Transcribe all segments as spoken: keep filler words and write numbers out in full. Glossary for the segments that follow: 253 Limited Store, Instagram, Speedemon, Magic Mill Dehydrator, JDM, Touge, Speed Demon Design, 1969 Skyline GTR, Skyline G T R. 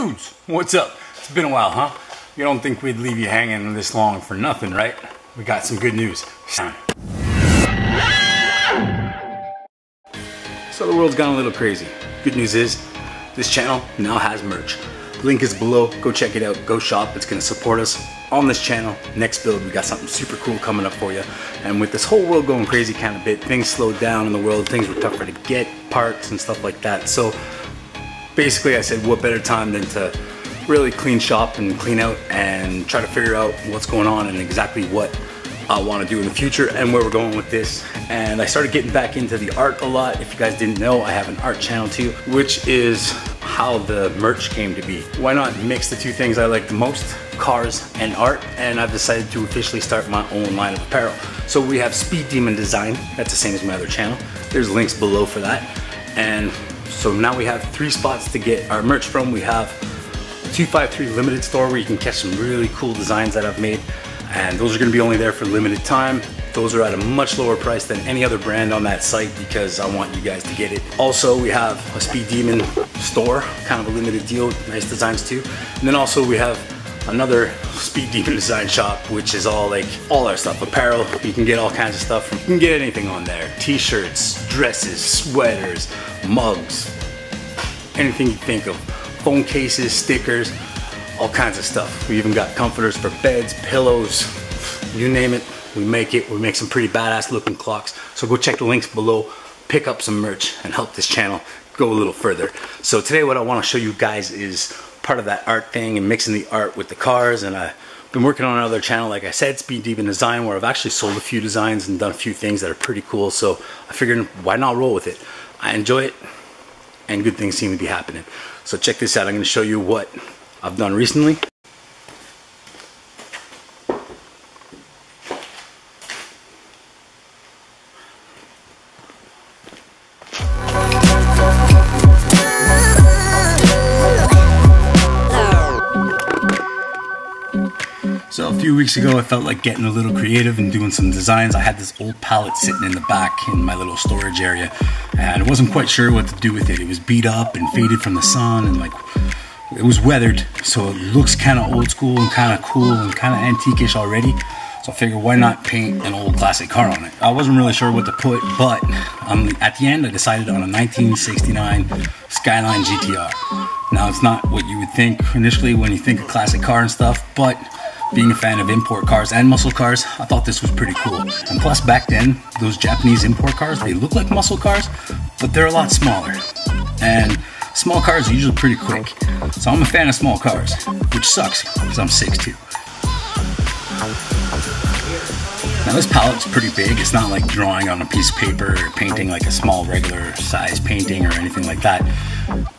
Touge, what's up? It's been a while, huh? You don't think we'd leave you hanging this long for nothing, right? We got some good news. So the world's gone a little crazy. Good news is, this channel now has merch. Link is below, go check it out, go shop, it's gonna support us on this channel. Next build, we got something super cool coming up for you. And with this whole world going crazy kind of bit, things slowed down in the world, things were tougher to get, parts and stuff like that. So basically I said, what better time than to really clean shop and clean out and try to figure out what's going on and exactly what I want to do in the future and where we're going with this. And I started getting back into the art a lot. If you guys didn't know, I have an art channel too, which is how the merch came to be. Why not mix the two things I like the most, cars and art? And I've decided to officially start my own line of apparel. So we have Speed Demon Design, that's the same as my other channel. There's links below for that. And so now we have three spots to get our merch from. We have two five three Limited Store, where you can catch some really cool designs that I've made, and those are going to be only there for limited time. Those are at a much lower price than any other brand on that site because I want you guys to get it. Also, we have a Speed Demon store, kind of a limited deal, nice designs too. And then also we have another Speed Demon Design shop, which is all like all our stuff, apparel. You can get all kinds of stuff from, you can get anything on there, t-shirts, dresses, sweaters, mugs, anything you think of. Phone cases, stickers, all kinds of stuff. We even got comforters for beds, pillows, you name it, we make it. We make some pretty badass looking clocks. So go check the links below, pick up some merch and help this channel go a little further. So today what I want to show you guys is part of that art thing and mixing the art with the cars. And I've been working on another channel, like I said, Speed Demon Design, where I've actually sold a few designs and done a few things that are pretty cool. So I figured, why not roll with it? I enjoy it and good things seem to be happening. So check this out, I'm going to show you what I've done recently. So a few weeks ago I felt like getting a little creative and doing some designs. I had this old pallet sitting in the back in my little storage area and I wasn't quite sure what to do with it. It was beat up and faded from the sun and like it was weathered, so it looks kind of old school and kind of cool and kind of antique-ish already. So I figured, why not paint an old classic car on it? I wasn't really sure what to put, but um, at the end I decided on a nineteen sixty-nine Skyline G T R. Now it's not what you would think initially when you think of classic car and stuff, but being a fan of import cars and muscle cars, I thought this was pretty cool. And plus back then, those Japanese import cars, they look like muscle cars, but they're a lot smaller. And small cars are usually pretty quick. So I'm a fan of small cars, which sucks because I'm six foot two. Now this palette's pretty big. It's not like drawing on a piece of paper or painting like a small regular size painting or anything like that.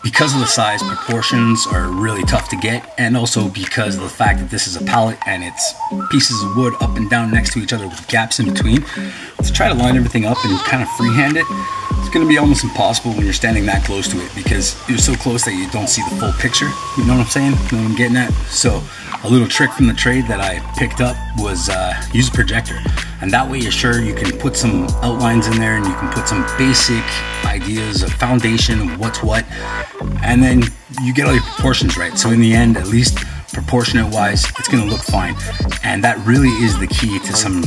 Because of the size, proportions are really tough to get, and also because of the fact that this is a pallet and it's pieces of wood up and down next to each other with gaps in between. To try to line everything up and kind of freehand it, it's going to be almost impossible when you're standing that close to it because you're so close that you don't see the full picture. You know what I'm saying? You know what I'm getting at? So a little trick from the trade that I picked up was uh, use a projector. And that way you're sure you can put some outlines in there and you can put some basic ideas of foundation of what's what, and then you get all your proportions right. So in the end, at least proportionate wise, it's gonna look fine. And that really is the key to some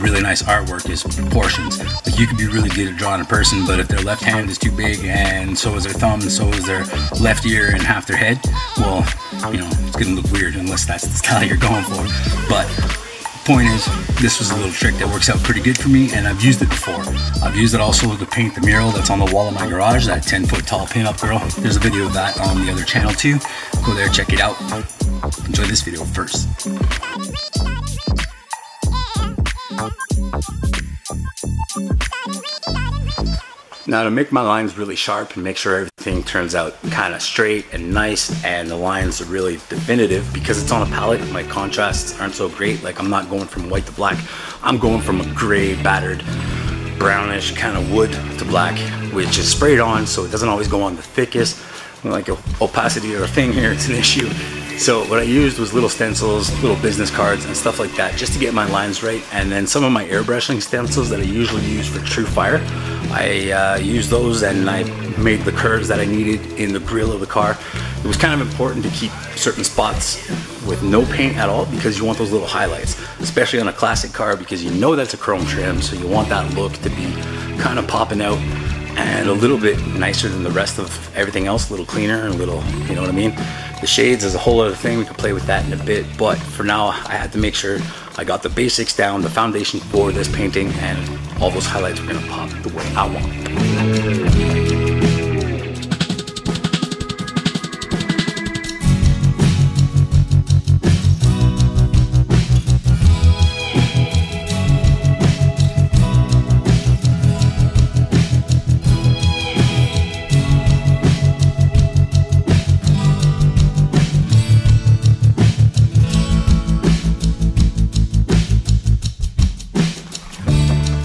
really nice artwork, is proportions. Like you could be really good at drawing a person, but if their left hand is too big and so is their thumb and so is their left ear and half their head, well, you know, it's gonna look weird unless that's the style you're going for. But point is, this was a little trick that works out pretty good for me, and I've used it before. I've used it also to paint the mural that's on the wall of my garage, that ten foot tall pinup girl. There's a video of that on the other channel too. Go there, check it out. Enjoy this video first. Now to make my lines really sharp and make sure everything turns out kind of straight and nice and the lines are really definitive, because it's on a palette, my contrasts aren't so great. Like I'm not going from white to black, I'm going from a gray battered brownish kind of wood to black, which is sprayed on, so it doesn't always go on the thickest. Like opacity or a thing here, it's an issue. So what I used was little stencils, little business cards and stuff like that just to get my lines right. And then some of my airbrushing stencils that I usually use for true fire, I uh, used those and I made the curves that I needed in the grill of the car. it was kind of important to keep certain spots with no paint at all, because you want those little highlights, especially on a classic car, because you know that's a chrome trim, so you want that look to be kind of popping out and a little bit nicer than the rest of everything else, a little cleaner, a little, you know what I mean? The shades is a whole other thing, we can play with that in a bit, but for now I had to make sure I got the basics down, the foundation for this painting, and all those highlights were gonna pop the way I want.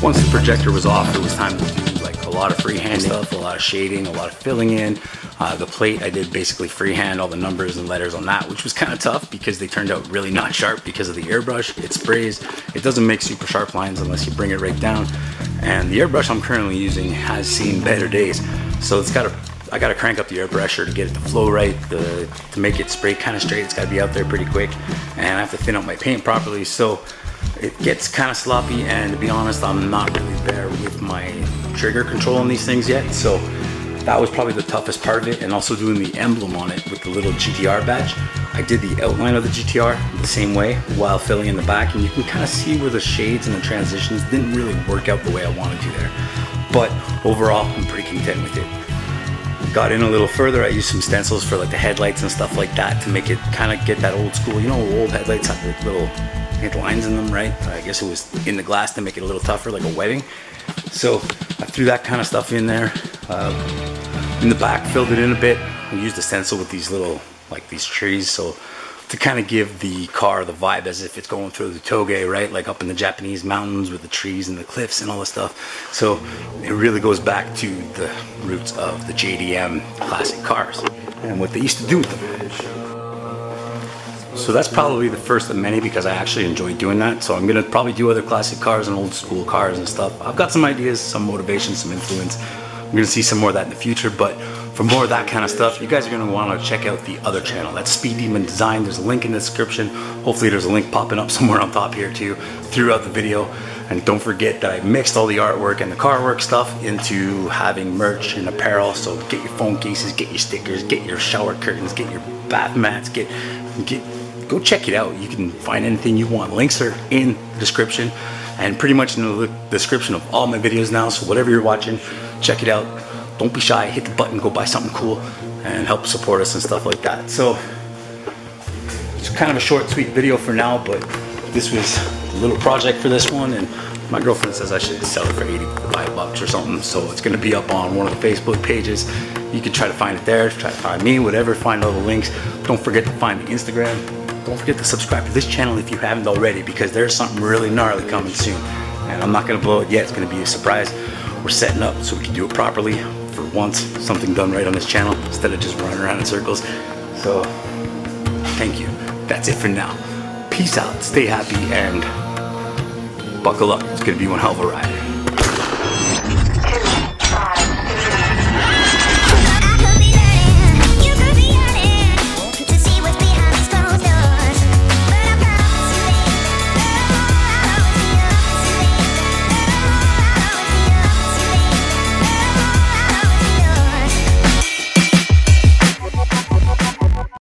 Once the projector was off, it was time to do like a lot of freehand stuff, a lot of shading, a lot of filling in. Uh, the plate I did basically freehand, all the numbers and letters on that, which was kind of tough because they turned out really not sharp because of the airbrush. It sprays, it doesn't make super sharp lines unless you bring it right down. And the airbrush I'm currently using has seen better days. So it's got a, I got to crank up the air pressure to get it to flow right, the, to make it spray kind of straight. It's got to be out there pretty quick, and I have to thin out my paint properly. So it gets kind of sloppy, and to be honest, I'm not really there with my trigger control on these things yet, so that was probably the toughest part of it. And also doing the emblem on it with the little G T R badge, I did the outline of the G T R the same way while filling in the back, and you can kind of see where the shades and the transitions didn't really work out the way I wanted to there, but overall I'm pretty content with it. Got in a little further, I used some stencils for like the headlights and stuff like that to make it kind of get that old school, you know, old headlights have the little lines in them, right? I guess it was in the glass to make it a little tougher, like a wedding. So I threw that kind of stuff in there. Um, in the back, filled it in a bit. I used a stencil with these little, like these trees, so to kind of give the car the vibe as if it's going through the Touge, right? Like up in the Japanese mountains with the trees and the cliffs and all this stuff. So it really goes back to the roots of the J D M classic cars and what they used to do with them. So that's probably the first of many, because I actually enjoy doing that. So I'm gonna probably do other classic cars and old school cars and stuff. I've got some ideas, some motivation, some influence. I'm gonna see some more of that in the future, but for more of that kind of stuff, you guys are gonna wanna check out the other channel. That's Speed Demon Design. There's a link in the description. Hopefully there's a link popping up somewhere on top here too throughout the video. And don't forget that I mixed all the artwork and the car work stuff into having merch and apparel. So get your phone cases, get your stickers, get your shower curtains, get your bath mats, get, get, go check it out. You can find anything you want. Links are in the description and pretty much in the description of all my videos now. So whatever you're watching, check it out. Don't be shy, hit the button, go buy something cool and help support us and stuff like that. So it's kind of a short, sweet video for now, but this was a little project for this one, and my girlfriend says I should sell it for eighty-five bucks or something. So it's gonna be up on one of the Facebook pages. You can try to find it there, try to find me, whatever, find all the links. Don't forget to find the Instagram. Don't forget to subscribe to this channel if you haven't already, because there's something really gnarly coming soon. And I'm not gonna blow it yet, it's gonna be a surprise. We're setting up so we can do it properly for once, something done right on this channel instead of just running around in circles. So thank you. That's it for now. Peace out, stay happy, and buckle up. It's gonna be one hell of a ride.